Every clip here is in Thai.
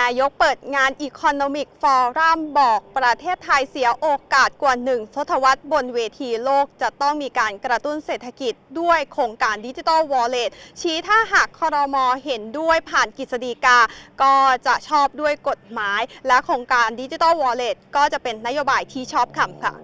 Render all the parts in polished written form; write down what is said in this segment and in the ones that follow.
นายกเปิดงาน Economic Forum บอกประเทศไทยเสียโอกาสกว่า1ทศวรรษบนเวทีโลกจะต้องมีการกระตุ้นเศรษฐกิจด้วยโครงการ Digital Wallet ชี้ถ้าหากครม.เห็นด้วยผ่านกฤษฎีกาก็จะชอบด้วยกฎหมายและโครงการ Digital Wallet ก็จะเป็นนโยบายที่ชอบทำค่ะ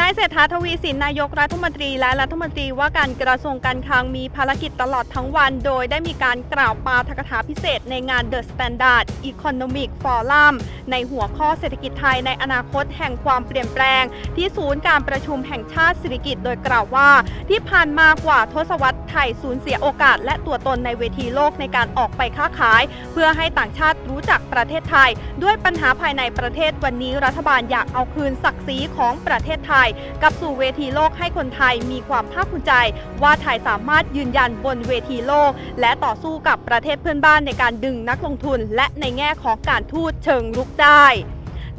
นายเศรษฐา ทวีสินนายกรัฐมนตรีและรัฐมนตรีว่าการกระทรวงการคลังมีภารกิจตลอดทั้งวันโดยได้มีการกล่าวปาฐกถาพิเศษในงาน The Standard Economic Forum ในหัวข้อเศรษฐกิจไทยในอนาคตแห่งความเปลี่ยนแปลงที่ศูนย์การประชุมแห่งชาติสิริกิติ์โดยกล่าวว่าที่ผ่านมากว่าทศวรรษไทยสูญเสียโอกาสและตัวตนในเวทีโลกในการออกไปค้าขายเพื่อให้ต่างชาติรู้จักประเทศไทยด้วยปัญหาภายในประเทศวันนี้รัฐบาลอยากเอาคืนศักดิ์ศรีของประเทศไทยกลับสู่เวทีโลกให้คนไทยมีความภาคภูมิใจว่าไทยสามารถยืนยันบนเวทีโลกและต่อสู้กับประเทศเพื่อนบ้านในการดึงนักลงทุนและในแง่ของการทูตเชิงรุกได้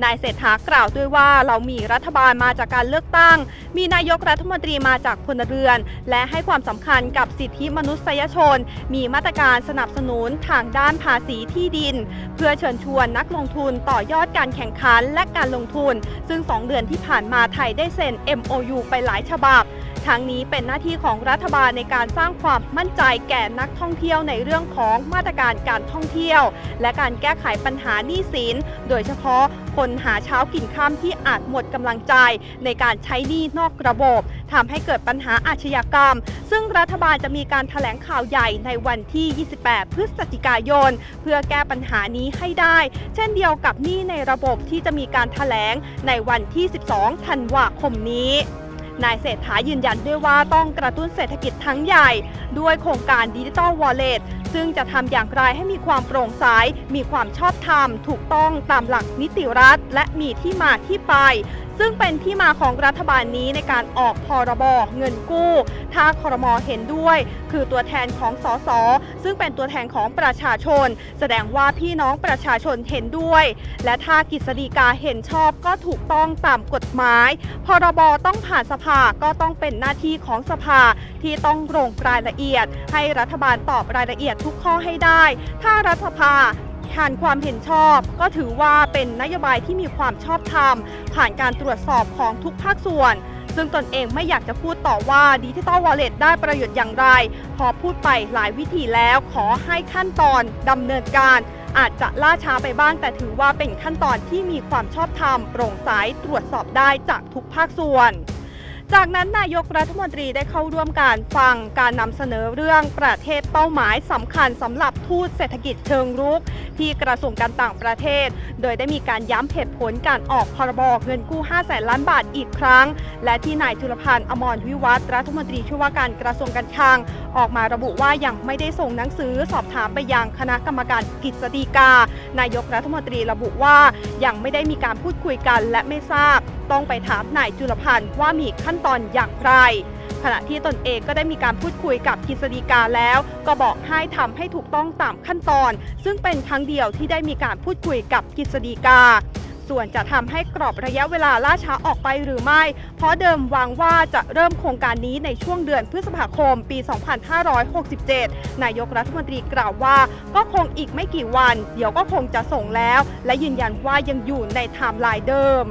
นายเศรษฐากล่าวด้วยว่าเรามีรัฐบาลมาจากการเลือกตั้งมีนายกรัฐมนตรีมาจากพลเรือนและให้ความสำคัญกับสิทธิมนุษยชนมีมาตรการสนับสนุนทางด้านภาษีที่ดินเพื่อเชิญชวนนักลงทุนต่อยอดการแข่งขันและการลงทุนซึ่ง2 เดือนที่ผ่านมาไทยได้เซ็น MOU ไปหลายฉบับทั้งนี้เป็นหน้าที่ของรัฐบาลในการสร้างความมั่นใจแก่นักท่องเที่ยวในเรื่องของมาตรการการท่องเที่ยวและการแก้ไขปัญหาหนี้สินโดยเฉพาะคนหาเช้ากินค่ำที่อาจหมดกำลังใจในการใช้หนี้นอกระบบทำให้เกิดปัญหาอาชญากรรมซึ่งรัฐบาลจะมีการแถลงข่าวใหญ่ในวันที่ 28 พฤศจิกายนเพื่อแก้ปัญหานี้ให้ได้เช่นเดียวกับหนี้ในระบบที่จะมีการแถลงในวันที่ 12 ธันวาคมนี้นายเศรษฐายืนยันด้วยว่าต้องกระตุ้นเศรษฐกิจทั้งใหญ่ด้วยโครงการ Digital Wallet ซึ่งจะทำอย่างไรให้มีความโปร่งใสมีความชอบธรรมถูกต้องตามหลักนิติรัฐและมีที่มาที่ไปซึ่งเป็นที่มาของรัฐบาลนี้ในการออกพรบเงินกู้ถ้าครม.เห็นด้วยคือตัวแทนของสส.ซึ่งเป็นตัวแทนของประชาชนแสดงว่าพี่น้องประชาชนเห็นด้วยและถ้ากฤษฎีกาเห็นชอบก็ถูกต้องตามกฎหมายพรบต้องผ่านสภาก็ต้องเป็นหน้าที่ของสภาที่ต้องลงรายละเอียดให้รัฐบาลตอบรายละเอียดทุกข้อให้ได้ถ้ารัฐสภาผ่านความเห็นชอบก็ถือว่าเป็นนโยบายที่มีความชอบธรรมผ่านการตรวจสอบของทุกภาคส่วนซึ่งตนเองไม่อยากจะพูดต่อว่า Digital Wallet ได้ประโยชน์อย่างไรพอพูดไปหลายวิธีแล้วขอให้ขั้นตอนดำเนินการอาจจะล่าช้าไปบ้างแต่ถือว่าเป็นขั้นตอนที่มีความชอบธรรมโปร่งใสตรวจสอบได้จากทุกภาคส่วนจากนั้นนายกรัฐมนตรีได้เข้าร่วมการฟังการนำเสนอเรื่องประเทศเป้าหมายสำคัญสำหรับทูตเศรษฐกิจเชิงรุกที่กระทรวงการต่างประเทศโดยได้มีการย้ำเหตุผลการออกพรบเงินกู้ 500,000 ล้านบาทอีกครั้งและที่นายจุลพันธ์อมรวิวัฒน์รัฐมนตรีช่วยว่าการกระทรวงการคลังออกมาระบุว่ายังไม่ได้ส่งหนังสือสอบถามไปยังคณะกรรมการกฤษฎีกานายกรัฐมนตรีระบุว่ายังไม่ได้มีการพูดคุยกันและไม่ทราบต้องไปถามนายจุลพันธ์ว่ามีขั้นตอนอย่างไรขณะที่ตนเองก็ได้มีการพูดคุยกับกฤษฎีกาแล้วก็บอกให้ทำให้ถูกต้องตามขั้นตอนซึ่งเป็นครั้งเดียวที่ได้มีการพูดคุยกับกฤษฎีกาส่วนจะทำให้กรอบระยะเวลาล่าช้าออกไปหรือไม่เพราะเดิมวางว่าจะเริ่มโครงการนี้ในช่วงเดือนพฤษภาคมปี 2567 นายกรัฐมนตรีกล่าวว่าก็คงอีกไม่กี่วันเดี๋ยวก็คงจะส่งแล้วและยืนยันว่ายังอยู่ในไทม์ไลน์เดิม